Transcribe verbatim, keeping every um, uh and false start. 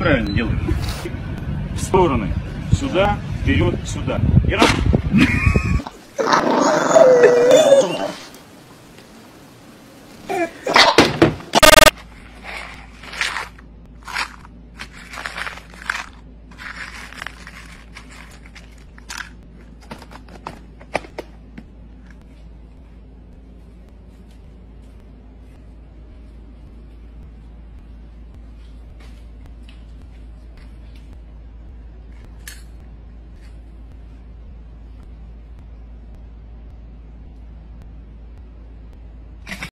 неправильно делаешь. В стороны. Сюда, вперед, сюда. И раз.